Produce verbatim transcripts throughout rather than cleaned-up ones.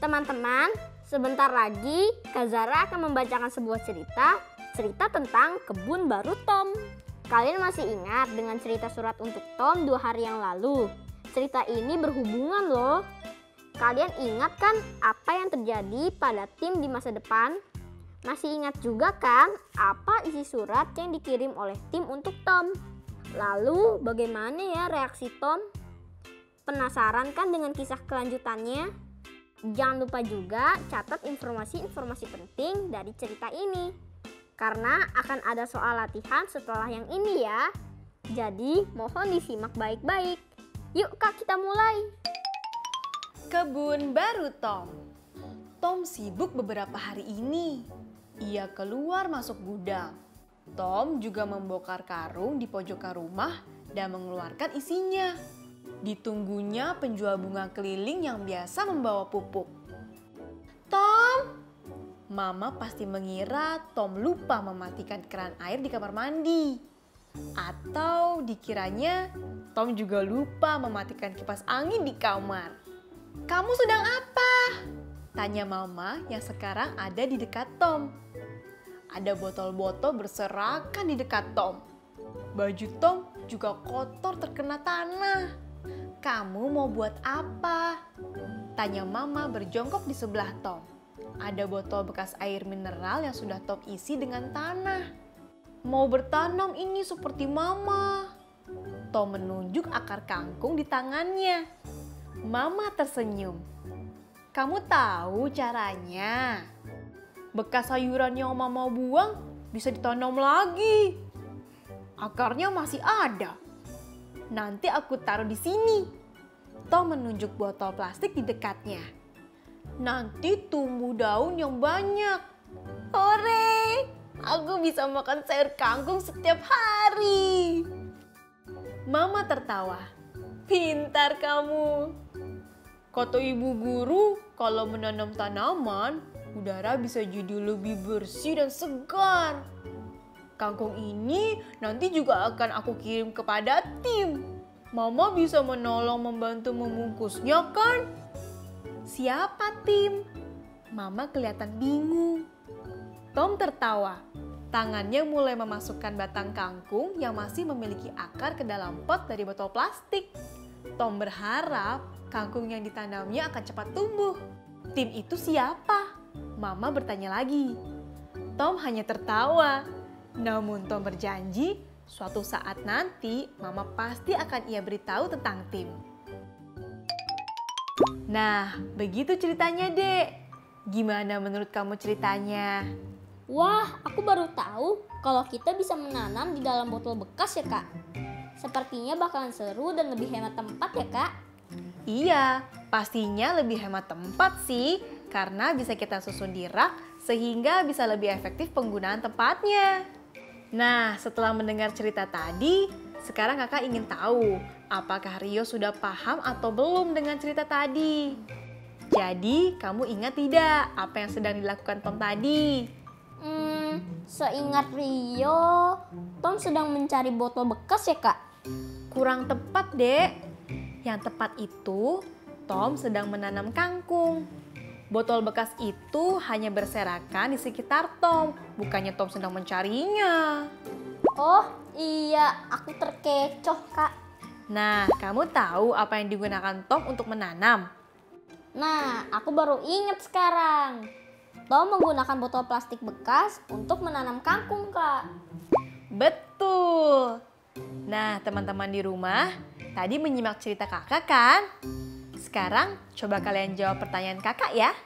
Teman-teman, sebentar lagi Kak Zara akan membacakan sebuah cerita, cerita tentang Kebun Baru Tom. Kalian masih ingat dengan cerita surat untuk Tom dua hari yang lalu? Cerita ini berhubungan loh. Kalian ingat kan apa yang terjadi pada tim di masa depan? Masih ingat juga kan apa isi surat yang dikirim oleh tim untuk Tom? Lalu bagaimana ya reaksi Tom? Penasaran kan dengan kisah kelanjutannya? Jangan lupa juga catat informasi-informasi penting dari cerita ini. Karena akan ada soal latihan setelah yang ini ya. Jadi mohon disimak baik-baik. Yuk Kak, kita mulai. Kebun Baru Tom. Tom sibuk beberapa hari ini. Ia keluar masuk gudang. Tom juga membongkar karung di pojokan rumah dan mengeluarkan isinya. Ditunggunya penjual bunga keliling yang biasa membawa pupuk. Tom! Mama pasti mengira Tom lupa mematikan keran air di kamar mandi. Atau dikiranya Tom juga lupa mematikan kipas angin di kamar. Kamu sedang apa? Tanya Mama yang sekarang ada di dekat Tom. Ada botol-botol berserakan di dekat Tom. Baju Tom juga kotor terkena tanah. Kamu mau buat apa? Tanya Mama berjongkok di sebelah Tom. Ada botol bekas air mineral yang sudah Tom isi dengan tanah. Mau bertanam ini seperti Mama. Tom menunjuk akar kangkung di tangannya. Mama tersenyum. Kamu tahu caranya. Bekas sayuran yang Mama buang bisa ditanam lagi. Akarnya masih ada. Nanti aku taruh di sini. Tom menunjuk botol plastik di dekatnya. Nanti tumbuh daun yang banyak. Hore! Aku bisa makan sayur kangkung setiap hari. Mama tertawa. Pintar kamu. Kata ibu guru, kalau menanam tanaman, udara bisa jadi lebih bersih dan segar. Kangkung ini nanti juga akan aku kirim kepada tim. Mama bisa menolong membantu membungkusnya kan? Siapa tim? Mama kelihatan bingung. Tom tertawa. Tangannya mulai memasukkan batang kangkung yang masih memiliki akar ke dalam pot dari botol plastik. Tom berharap kangkung yang ditanamnya akan cepat tumbuh. Tim itu siapa? Mama bertanya lagi. Tom hanya tertawa. Namun Tom berjanji, suatu saat nanti Mama pasti akan ia beritahu tentang tim. Nah, begitu ceritanya, Dek. Gimana menurut kamu ceritanya? Wah, aku baru tahu kalau kita bisa menanam di dalam botol bekas ya, Kak. Sepertinya bakalan seru dan lebih hemat tempat ya, Kak? Iya, pastinya lebih hemat tempat sih. Karena bisa kita susun di rak sehingga bisa lebih efektif penggunaan tempatnya. Nah, setelah mendengar cerita tadi, sekarang kakak ingin tahu apakah Rio sudah paham atau belum dengan cerita tadi. Jadi, kamu ingat tidak apa yang sedang dilakukan Tom tadi? Hmm, seingat Rio, Tom sedang mencari botol bekas ya, Kak? Kurang tepat, Dek. Yang tepat itu, Tom sedang menanam kangkung. Botol bekas itu hanya berserakan di sekitar Tom, bukannya Tom sedang mencarinya. Oh iya, aku terkecoh, Kak. Nah, kamu tahu apa yang digunakan Tom untuk menanam? Nah, aku baru ingat sekarang. Tom menggunakan botol plastik bekas untuk menanam kangkung, Kak. Betul. Nah, teman-teman di rumah, tadi menyimak cerita kakak kan? Sekarang coba kalian jawab pertanyaan kakak ya.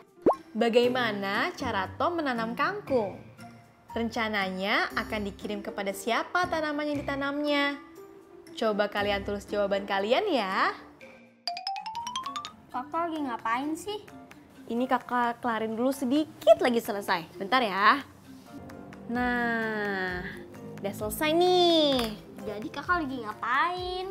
Bagaimana cara Tom menanam kangkung? Rencananya akan dikirim kepada siapa tanaman yang ditanamnya? Coba kalian tulis jawaban kalian ya. Kakak lagi ngapain sih? Ini kakak kelarin dulu sedikit lagi selesai. Bentar ya. Nah, udah selesai nih. Jadi kakak lagi ngapain?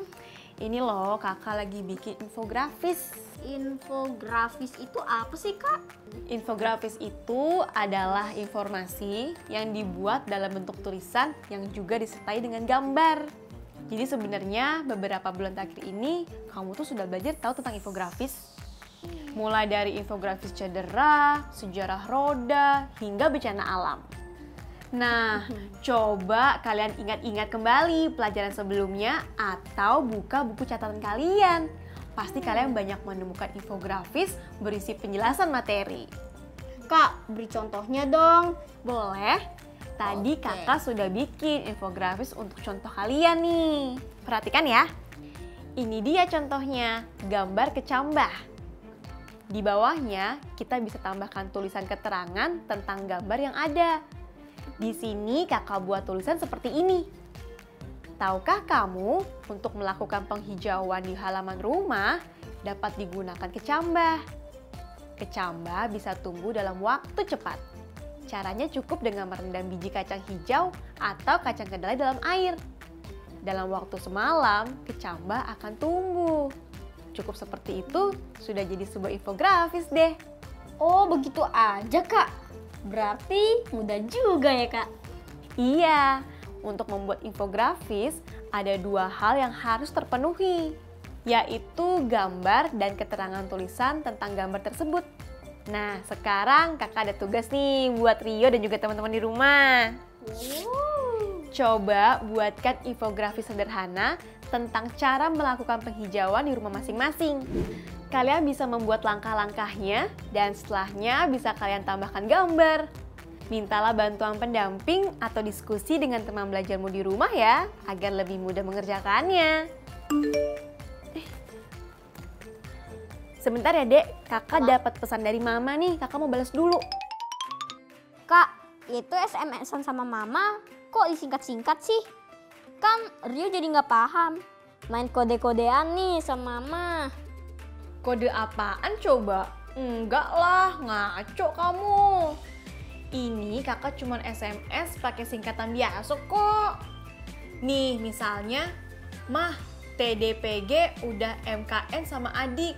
Ini loh kakak lagi bikin infografis. Infografis itu apa sih kak? Infografis itu adalah informasi yang dibuat dalam bentuk tulisan yang juga disertai dengan gambar. Jadi sebenarnya beberapa bulan terakhir ini kamu tuh sudah belajar tahu tentang infografis. Mulai dari infografis cedera, sejarah roda, hingga bencana alam. Nah, coba kalian ingat-ingat kembali pelajaran sebelumnya atau buka buku catatan kalian. Pasti kalian banyak menemukan infografis berisi penjelasan materi. Kak, beri contohnya dong. Boleh. Tadi Oke. kakak sudah bikin infografis untuk contoh kalian nih. Perhatikan ya. Ini dia contohnya, gambar kecambah. Di bawahnya kita bisa tambahkan tulisan keterangan tentang gambar yang ada. Di sini kakak buat tulisan seperti ini. Tahukah kamu untuk melakukan penghijauan di halaman rumah dapat digunakan kecambah? Kecambah bisa tumbuh dalam waktu cepat. Caranya cukup dengan merendam biji kacang hijau atau kacang kedelai dalam air. Dalam waktu semalam, kecambah akan tumbuh. Cukup seperti itu, sudah jadi sebuah infografis deh. Oh, begitu aja kak? Berarti mudah juga ya kak? Iya, untuk membuat infografis ada dua hal yang harus terpenuhi, yaitu gambar dan keterangan tulisan tentang gambar tersebut. Nah, sekarang kakak ada tugas nih buat Rio dan juga teman-teman di rumah. Wow. Coba buatkan infografis sederhana tentang cara melakukan penghijauan di rumah masing-masing. Kalian bisa membuat langkah-langkahnya dan setelahnya bisa kalian tambahkan gambar. Mintalah bantuan pendamping atau diskusi dengan teman belajarmu di rumah ya, agar lebih mudah mengerjakannya. Sebentar ya dek, kakak dapat pesan dari mama nih, kakak mau balas dulu. Kak, itu S M S-an sama mama kok disingkat-singkat sih? Kan Rio jadi nggak paham, main kode-kodean nih sama mama. Kode apaan coba? Enggak lah, ngaco kamu. Ini kakak cuman S M S pakai singkatan biasa kok. Nih misalnya, mah T D P G udah M K N sama adik.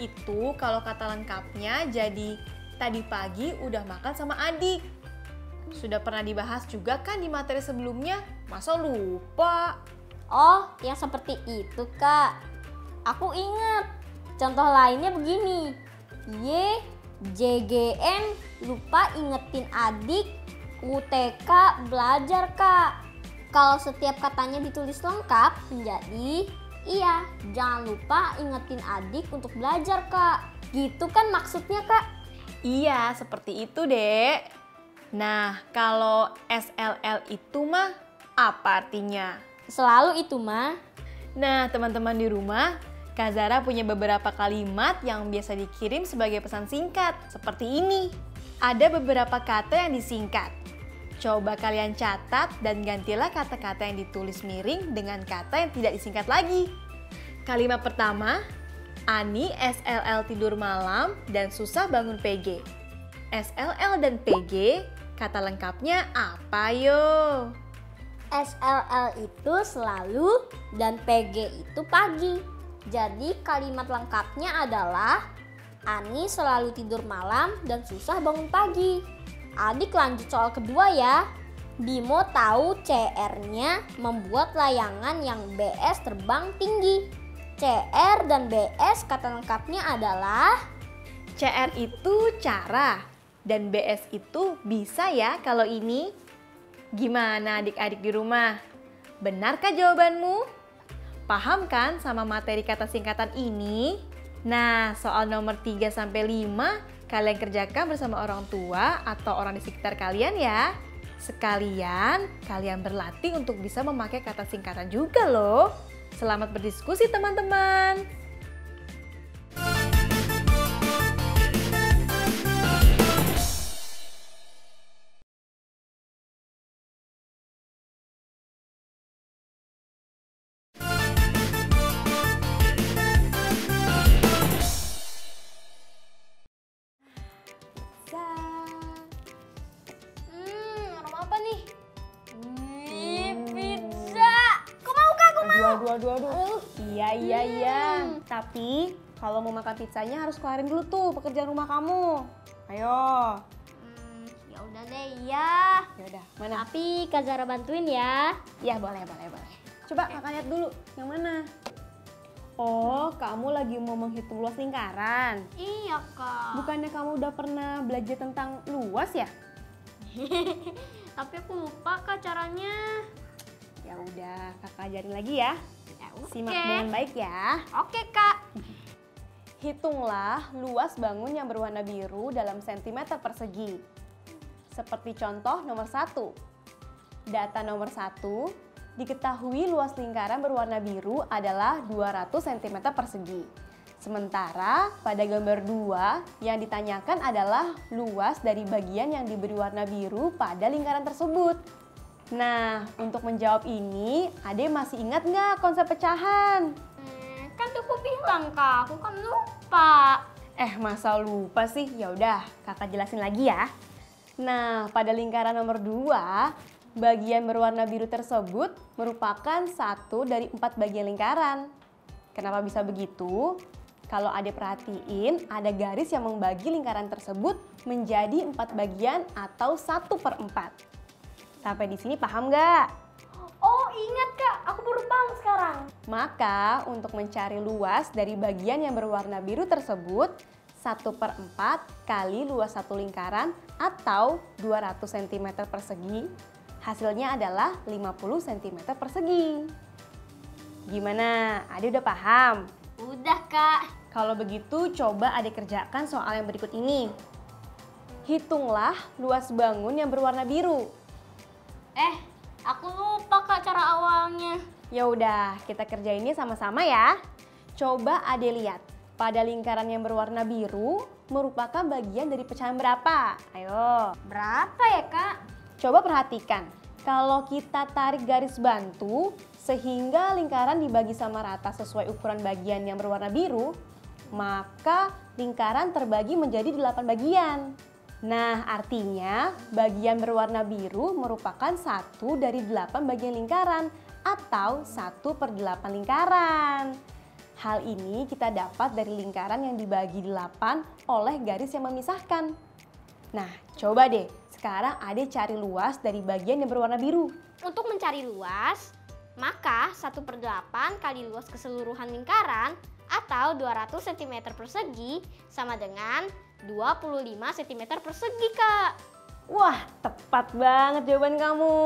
Itu kalau kata lengkapnya jadi tadi pagi udah makan sama adik. Sudah pernah dibahas juga kan di materi sebelumnya, masa lupa? Oh, yang seperti itu kak. Aku ingat. Contoh lainnya begini. Y, J G N lupa ingetin adik, U T K belajar kak. Kalau setiap katanya ditulis lengkap menjadi iya, jangan lupa ingetin adik untuk belajar, kak. Gitu kan maksudnya, kak? Iya, seperti itu, dek. Nah, kalau S L L itu mah, apa artinya? Selalu itu mah. Nah, teman-teman di rumah, Kak Zara punya beberapa kalimat yang biasa dikirim sebagai pesan singkat. Seperti ini. Ada beberapa kata yang disingkat. Coba kalian catat dan gantilah kata-kata yang ditulis miring dengan kata yang tidak disingkat lagi. Kalimat pertama, Ani S L L tidur malam dan susah bangun P G. S L L dan P G, kata lengkapnya apa yo? S L L itu selalu dan P G itu pagi. Jadi kalimat lengkapnya adalah Ani selalu tidur malam dan susah bangun pagi. Adik lanjut soal kedua ya. Bimo tahu C R-nya membuat layangan yang B S terbang tinggi. C R dan B S kata lengkapnya adalah C R itu cara dan B S itu bisa ya kalau ini. Gimana adik-adik di rumah? Benarkah jawabanmu? Paham kan sama materi kata singkatan ini? Nah, soal nomor tiga sampai lima kalian kerjakan bersama orang tua atau orang di sekitar kalian ya. Sekalian, kalian berlatih untuk bisa memakai kata singkatan juga loh. Selamat berdiskusi teman-teman. Iya, iya, hmm. iya. Tapi kalau mau makan pizzanya harus kelarin dulu tuh pekerjaan rumah kamu. Ayo. Hmm, ya udah deh, iya. Ya udah, mana? Tapi Kak Zara bantuin ya. Iya, boleh, boleh, boleh. Coba Kakak lihat dulu yang mana. Oh, kamu lagi mau menghitung luas lingkaran? Iya, Kak. Bukannya kamu udah pernah belajar tentang luas ya? Tapi aku lupa, Kak, caranya. Ya udah, Kakak ajarin lagi ya. Ya, okay. Simak dengan baik ya. Oke, Kak. Hitunglah luas bangun yang berwarna biru dalam sentimeter persegi. Seperti contoh nomor satu. Data nomor satu. Diketahui luas lingkaran berwarna biru adalah dua ratus sentimeter persegi. Sementara pada gambar dua yang ditanyakan adalah luas dari bagian yang diberi warna biru pada lingkaran tersebut. Nah, untuk menjawab ini, Ade masih ingat nggak konsep pecahan? Hmm, kan tuh aku bilang, Kak, aku kan lupa. Eh, masa lupa sih? Ya udah, Kakak jelasin lagi ya. Nah, pada lingkaran nomor dua, bagian berwarna biru tersebut merupakan satu dari empat bagian lingkaran. Kenapa bisa begitu? Kalau Ade perhatiin, ada garis yang membagi lingkaran tersebut menjadi empat bagian atau satu per empat. Sampai di sini paham nggak? Oh, ingat, Kak, aku baru paham sekarang. Maka untuk mencari luas dari bagian yang berwarna biru tersebut, satu per empat kali luas satu lingkaran atau dua ratus sentimeter persegi. Hasilnya adalah lima puluh sentimeter persegi. Gimana? Ade udah paham? Udah, Kak. Kalau begitu, coba Ade kerjakan soal yang berikut ini. Hitunglah luas bangun yang berwarna biru. Eh, aku lupa, Kak, cara awalnya. Ya udah, kita kerjainnya sama-sama ya. Coba Ade lihat. Pada lingkaran yang berwarna biru merupakan bagian dari pecahan berapa? Ayo. Berapa ya, Kak? Coba perhatikan, kalau kita tarik garis bantu sehingga lingkaran dibagi sama rata sesuai ukuran bagian yang berwarna biru, maka lingkaran terbagi menjadi delapan bagian. Nah, artinya bagian berwarna biru merupakan satu dari delapan bagian lingkaran atau satu per delapan lingkaran. Hal ini kita dapat dari lingkaran yang dibagi delapan oleh garis yang memisahkan. Nah, coba deh. Sekarang Ade cari luas dari bagian yang berwarna biru. Untuk mencari luas, maka satu per delapan kali luas keseluruhan lingkaran atau dua ratus sentimeter persegi sama dengan dua puluh lima sentimeter persegi, Kak. Wah, tepat banget jawaban kamu.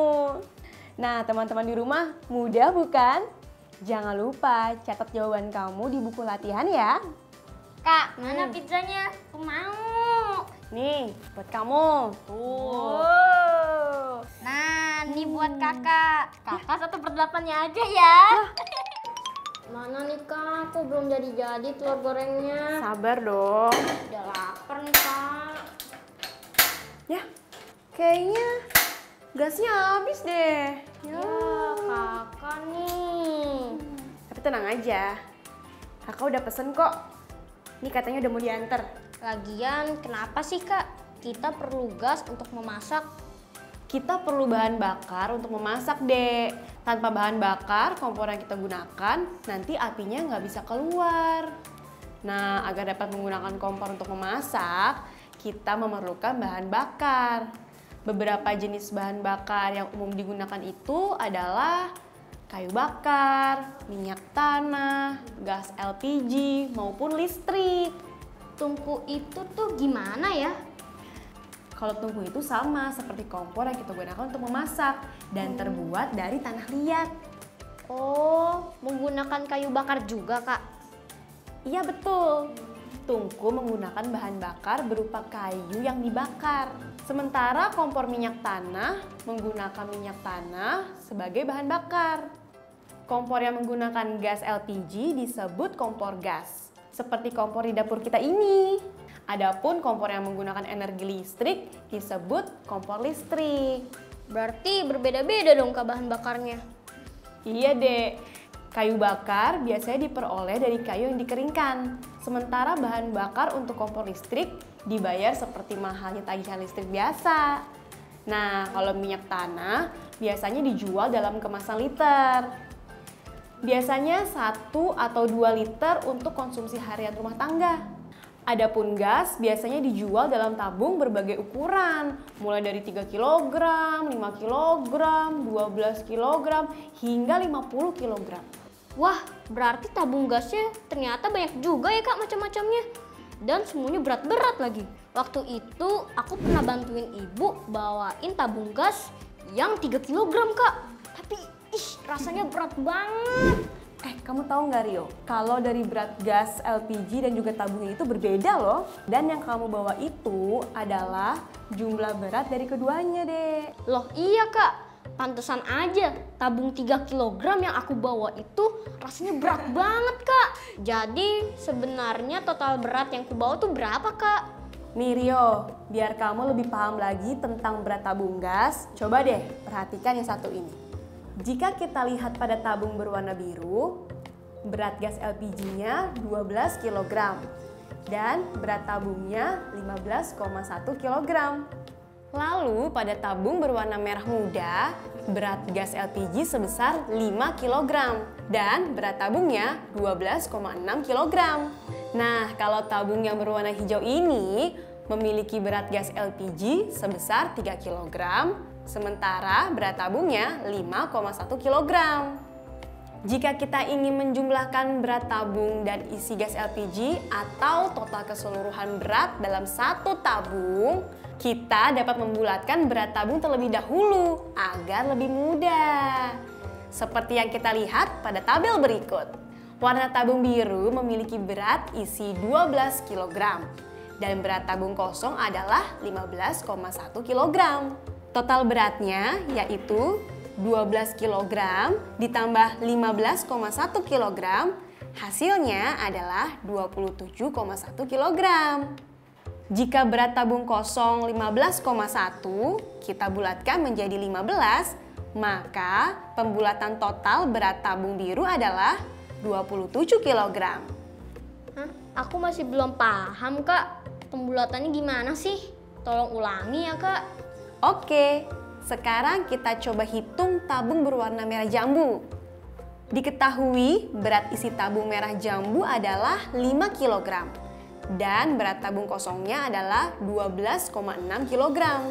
Nah, teman-teman di rumah, mudah bukan? Jangan lupa catat jawaban kamu di buku latihan ya. Kak, mana hmm. pizzanya? Aku mau. Nih, buat kamu. Tuh. Wow. Nah, ini hmm. buat kakak. Kakak satu per delapannya aja ya. Mana nih, Kak? Aku belum jadi-jadi telur gorengnya. Sabar dong. Udah lapar nih, Kak. Ya, kayaknya gasnya habis deh. Ya, ya kakak nih. Hmm. Tapi tenang aja. Kakak udah pesen kok. Ini katanya udah mau diantar. Lagian kenapa sih, Kak, kita perlu gas untuk memasak? Kita perlu bahan bakar untuk memasak, Dek. Tanpa bahan bakar, kompor yang kita gunakan nanti apinya nggak bisa keluar. Nah, agar dapat menggunakan kompor untuk memasak, kita memerlukan bahan bakar. Beberapa jenis bahan bakar yang umum digunakan itu adalah kayu bakar, minyak tanah, gas L P G, maupun listrik. Tungku itu tuh gimana ya? Kalau tungku itu sama seperti kompor yang kita gunakan untuk memasak dan hmm. terbuat dari tanah liat. Oh, menggunakan kayu bakar juga, Kak? Iya, betul. Tungku menggunakan bahan bakar berupa kayu yang dibakar. Sementara kompor minyak tanah menggunakan minyak tanah sebagai bahan bakar. Kompor yang menggunakan gas L P G disebut kompor gas. Seperti kompor di dapur kita ini. Adapun kompor yang menggunakan energi listrik disebut kompor listrik. Berarti berbeda-beda dong, Kak, bahan bakarnya? Iya, Dek. Kayu bakar biasanya diperoleh dari kayu yang dikeringkan. Sementara bahan bakar untuk kompor listrik dibayar seperti mahalnya tagihan listrik biasa. Nah, kalau minyak tanah biasanya dijual dalam kemasan liter. Biasanya satu atau dua liter untuk konsumsi harian rumah tangga. Adapun gas biasanya dijual dalam tabung berbagai ukuran, mulai dari tiga kilogram, lima kilogram, dua belas kilogram, hingga lima puluh kilogram. Wah, berarti tabung gasnya ternyata banyak juga ya Kak macam-macamnya. Dan semuanya berat-berat lagi. Waktu itu aku pernah bantuin ibu bawain tabung gas yang tiga kilogram Kak. Tapi ih, rasanya berat banget. Eh, kamu tahu nggak Rio? Kalau dari berat gas L P G dan juga tabungnya itu berbeda loh. Dan yang kamu bawa itu adalah jumlah berat dari keduanya deh. Loh iya Kak, pantesan aja tabung tiga kilogram yang aku bawa itu rasanya berat banget Kak. Jadi sebenarnya total berat yang aku bawa tuh berapa Kak? Nih Rio, biar kamu lebih paham lagi tentang berat tabung gas, coba deh perhatikan yang satu ini. Jika kita lihat pada tabung berwarna biru, berat gas L P G-nya dua belas kilogram dan berat tabungnya lima belas koma satu kilogram. Lalu pada tabung berwarna merah muda, berat gas L P G sebesar lima kilogram dan berat tabungnya dua belas koma enam kilogram. Nah, kalau tabung yang berwarna hijau ini memiliki berat gas L P G sebesar tiga kilogram. Sementara berat tabungnya lima koma satu kilogram. Jika kita ingin menjumlahkan berat tabung dan isi gas L P G atau total keseluruhan berat dalam satu tabung, kita dapat membulatkan berat tabung terlebih dahulu agar lebih mudah. Seperti yang kita lihat pada tabel berikut. Warna tabung biru memiliki berat isi dua belas kilogram dan berat tabung kosong adalah lima belas koma satu kilogram. Total beratnya yaitu dua belas kilogram ditambah lima belas koma satu kilogram, hasilnya adalah dua puluh tujuh koma satu kilogram. Jika berat tabung kosong lima belas koma satu kita bulatkan menjadi lima belas, maka pembulatan total berat tabung biru adalah dua puluh tujuh kilogram. Hah? Aku masih belum paham Kak, pembulatannya gimana sih? Tolong ulangi ya Kak. Oke, sekarang kita coba hitung tabung berwarna merah jambu. Diketahui berat isi tabung merah jambu adalah lima kilogram dan berat tabung kosongnya adalah dua belas koma enam kilogram.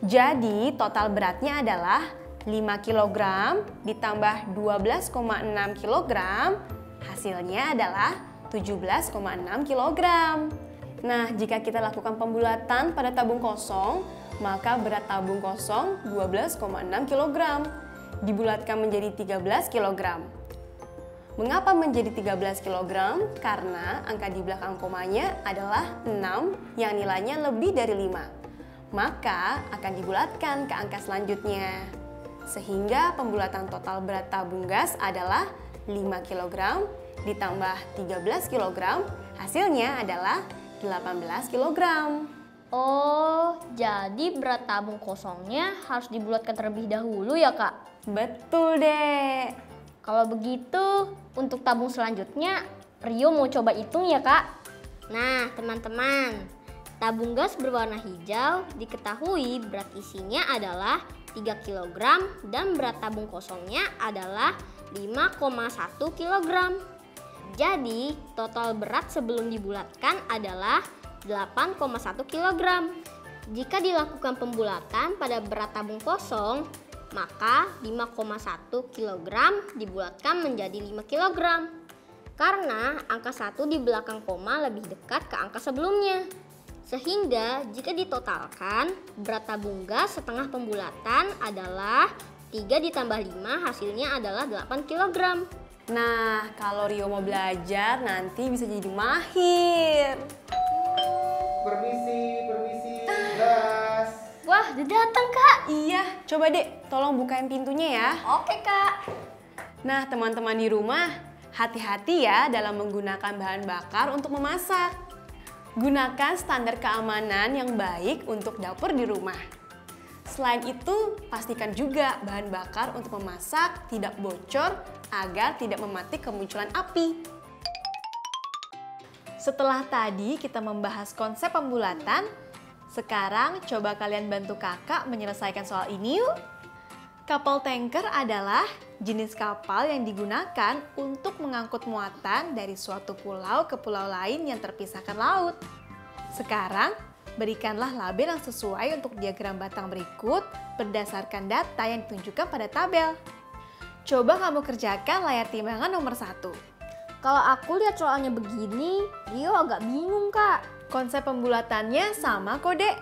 Jadi total beratnya adalah lima kilogram ditambah dua belas koma enam kilogram, hasilnya adalah tujuh belas koma enam kilogram. Nah, jika kita lakukan pembulatan pada tabung kosong, maka berat tabung kosong dua belas koma enam kilogram dibulatkan menjadi tiga belas kilogram. Mengapa menjadi tiga belas kilogram? Karena angka di belakang komanya adalah enam yang nilainya lebih dari lima. Maka akan dibulatkan ke angka selanjutnya. Sehingga pembulatan total berat tabung gas adalah lima kilogram ditambah tiga belas kilogram, hasilnya adalah delapan belas kilogram. Oh, jadi berat tabung kosongnya harus dibulatkan terlebih dahulu ya Kak? Betul deh. Kalau begitu, untuk tabung selanjutnya Rio mau coba hitung ya Kak? Nah teman-teman, tabung gas berwarna hijau diketahui berat isinya adalah tiga kilogram dan berat tabung kosongnya adalah lima koma satu kilogram. Jadi total berat sebelum dibulatkan adalah delapan koma satu kilogram. Jika dilakukan pembulatan pada berat tabung kosong, maka lima koma satu kilogram dibulatkan menjadi lima kilogram. Karena angka satu di belakang koma lebih dekat ke angka sebelumnya. Sehingga jika ditotalkan, berat tabung gas setengah pembulatan adalah tiga ditambah lima, hasilnya adalah delapan kilogram. Nah, kalau Rio mau belajar nanti bisa jadi mahir. Permisi, permisi, gas. Wah, udah datang Kak. Iya, coba Dek, tolong bukain pintunya ya. Oke Kak. Nah, teman-teman di rumah, hati-hati ya dalam menggunakan bahan bakar untuk memasak. Gunakan standar keamanan yang baik untuk dapur di rumah. Selain itu, pastikan juga bahan bakar untuk memasak tidak bocor agar tidak memati kemunculan api. Setelah tadi kita membahas konsep pembulatan, sekarang coba kalian bantu kakak menyelesaikan soal ini yuk. Kapal tanker adalah jenis kapal yang digunakan untuk mengangkut muatan dari suatu pulau ke pulau lain yang terpisahkan laut. Sekarang, berikanlah label yang sesuai untuk diagram batang berikut berdasarkan data yang ditunjukkan pada tabel. Coba kamu kerjakan layar timbangan nomor satu. Kalau aku lihat soalnya begini, Rio agak bingung, Kak. Konsep pembulatannya sama kok, Dek.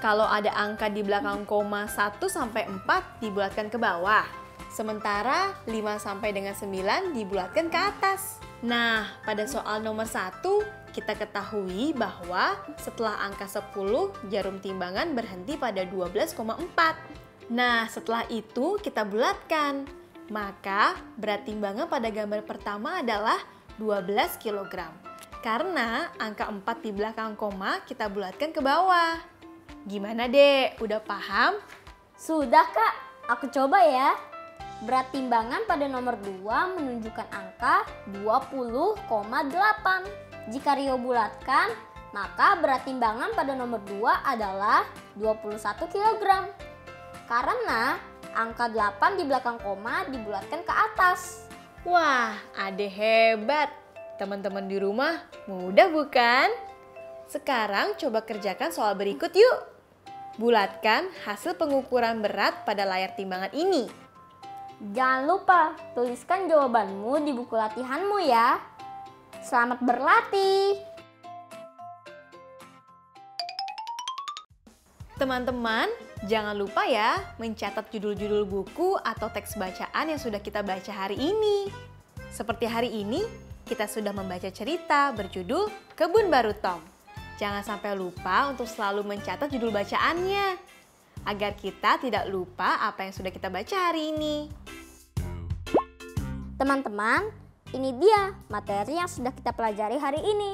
Kalau ada angka di belakang koma satu sampai empat dibulatkan ke bawah. Sementara lima sampai dengan sembilan dibulatkan ke atas. Nah, pada soal nomor satu kita ketahui bahwa setelah angka sepuluh jarum timbangan berhenti pada dua belas koma empat. Nah, setelah itu kita bulatkan. Maka berat timbangan pada gambar pertama adalah dua belas kilogram. Karena angka empat di belakang koma kita bulatkan ke bawah. Gimana, Dek? Udah paham? Sudah, Kak. Aku coba ya. Berat timbangan pada nomor dua menunjukkan angka dua puluh koma delapan. Jika Rio bulatkan, maka berat timbangan pada nomor dua adalah dua puluh satu kilogram. Karena angka delapan di belakang koma dibulatkan ke atas. Wah, Ade hebat. Teman-teman di rumah, mudah bukan? Sekarang coba kerjakan soal berikut yuk. Bulatkan hasil pengukuran berat pada layar timbangan ini. Jangan lupa tuliskan jawabanmu di buku latihanmu ya. Selamat berlatih. Teman-teman, jangan lupa ya mencatat judul-judul buku atau teks bacaan yang sudah kita baca hari ini. Seperti hari ini, kita sudah membaca cerita berjudul Kebun Baru Tom. Jangan sampai lupa untuk selalu mencatat judul bacaannya, agar kita tidak lupa apa yang sudah kita baca hari ini. Teman-teman, ini dia materi yang sudah kita pelajari hari ini.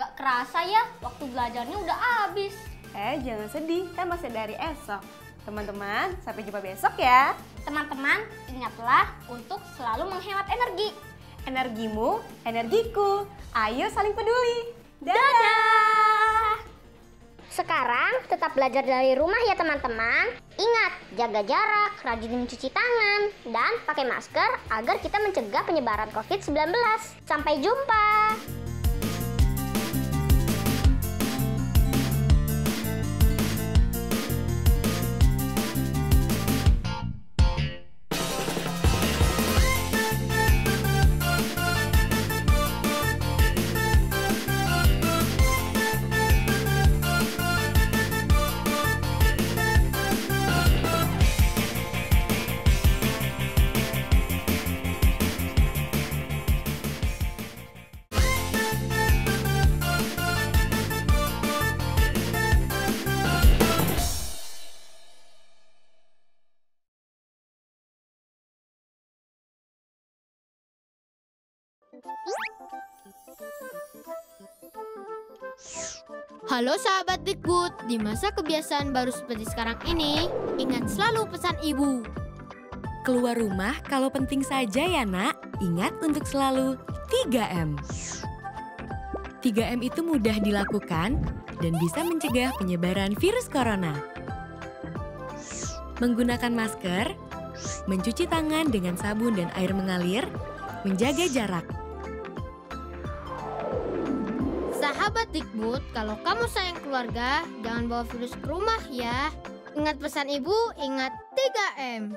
Gak kerasa ya, waktu belajarnya udah habis. Eh, jangan sedih, kan masih dari esok. Teman-teman, sampai jumpa besok ya. Teman-teman, ingatlah untuk selalu menghemat energi. Energimu, energiku. Ayo saling peduli. Dadah! Sekarang tetap belajar dari rumah ya teman-teman. Ingat, jaga jarak, rajin mencuci tangan, dan pakai masker agar kita mencegah penyebaran covid sembilan belas. Sampai jumpa! Halo sahabat Dikbud, di masa kebiasaan baru seperti sekarang ini, ingat selalu pesan ibu. Keluar rumah kalau penting saja ya nak, ingat untuk selalu tiga M. tiga M itu mudah dilakukan dan bisa mencegah penyebaran virus corona. Menggunakan masker, mencuci tangan dengan sabun dan air mengalir, menjaga jarak. Sahabat Dikbud, kalau kamu sayang keluarga, jangan bawa virus ke rumah ya. Ingat pesan ibu, ingat tiga M.